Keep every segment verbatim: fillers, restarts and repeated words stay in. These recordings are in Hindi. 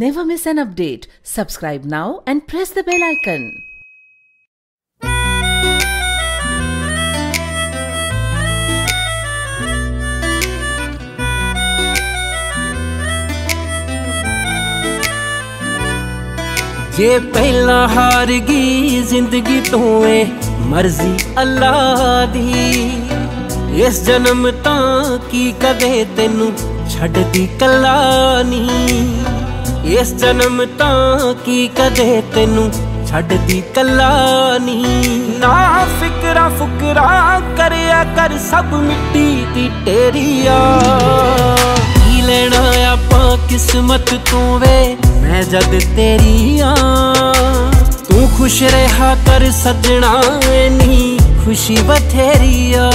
Never miss an update. Subscribe now and press the bell icon. जे पहला हार गई जिंदगी तोए मर्जी अल्लाह दी, इस जन्म तां की कदे तेनू छड़ दी कला नहीं, इस जन्म तां की कदे तेनू छड़ दी कला नहीं। ना फिकरा फुकरा करया कर सब मिट्टी दी टेरिया, की लेना आपां किस्मत तू वे मैं जद तेरी आ। तू खुश रहा कर सजना नी खुशी बथेरी आ,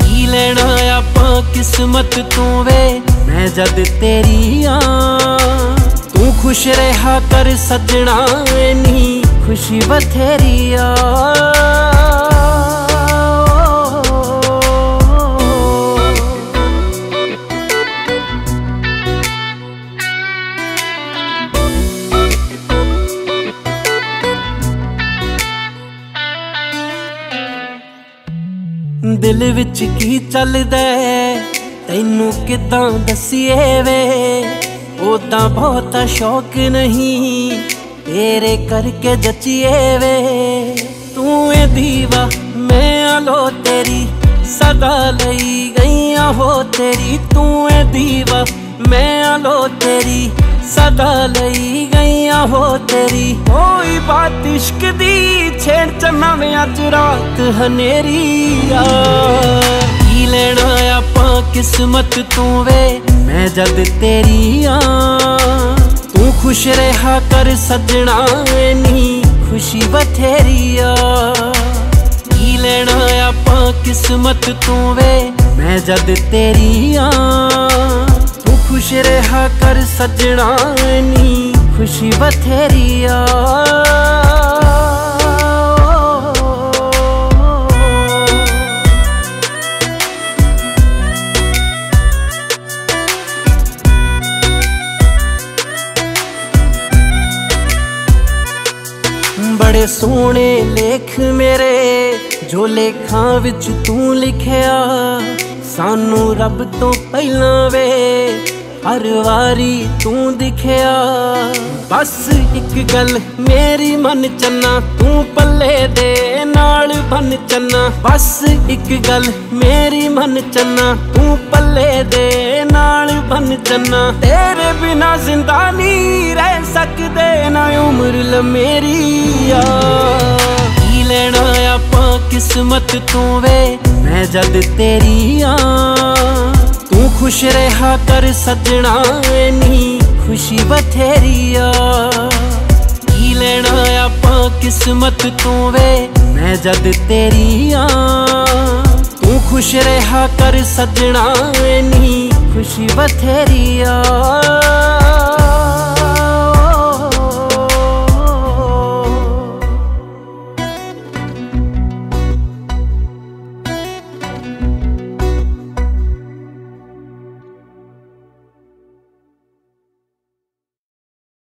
की लेना आपां किस्मत तू वे मैं जद तेरी आ। तू खुश रहा कर सजना नी खुशी बथेरी आ। दिल विच की चलदा तैनू किदां दसिए वे, ओदां बहुता शौक नहीं तेरे करके जचिए वे। तू ए दीवा मैं आलो तेरी सदा लई गईया हो तेरी, तू ए दीवा मैं आलो तेरी सदा लई गईया हो तेरी। कोई बात इश्क दी छेड़ चना में अज रात हनेरी आ, की लेना आपां किस्मत तू वे मैं जद तेरी आ। तू खुश रहा कर सजना नी खुशी बथेरी आ, की लेना आपां किस्मत तू वे मैं जद तेरी आ। तू खुश रहा कर सजना नी खुशी बथेरी आ। बड़े सोने लेख मेरे जो लेखां विच तू लिखया, सानू रब तो पहला वे हर वारी तू दिखया। बस एक गल मेरी मन चन्ना तू पल्ले दे नाल बन चन्ना, बस एक गल मेरी मन चन्ना तू पल्ले दे नाल बन चन्ना। तेरे बिना जिंदा नहीं रह सकदे ना उम्र ल मेरी आ, की लेना आपां किस्मत तू वे मैं जद तेरी आ। तू खुश रहा कर सजना नी खुशी बथेरी आ, की लेना आपां किस्मत तू वे मैं जद तेरी आ। तू खुश रहा कर सजना नी खुशी बथेरी आ।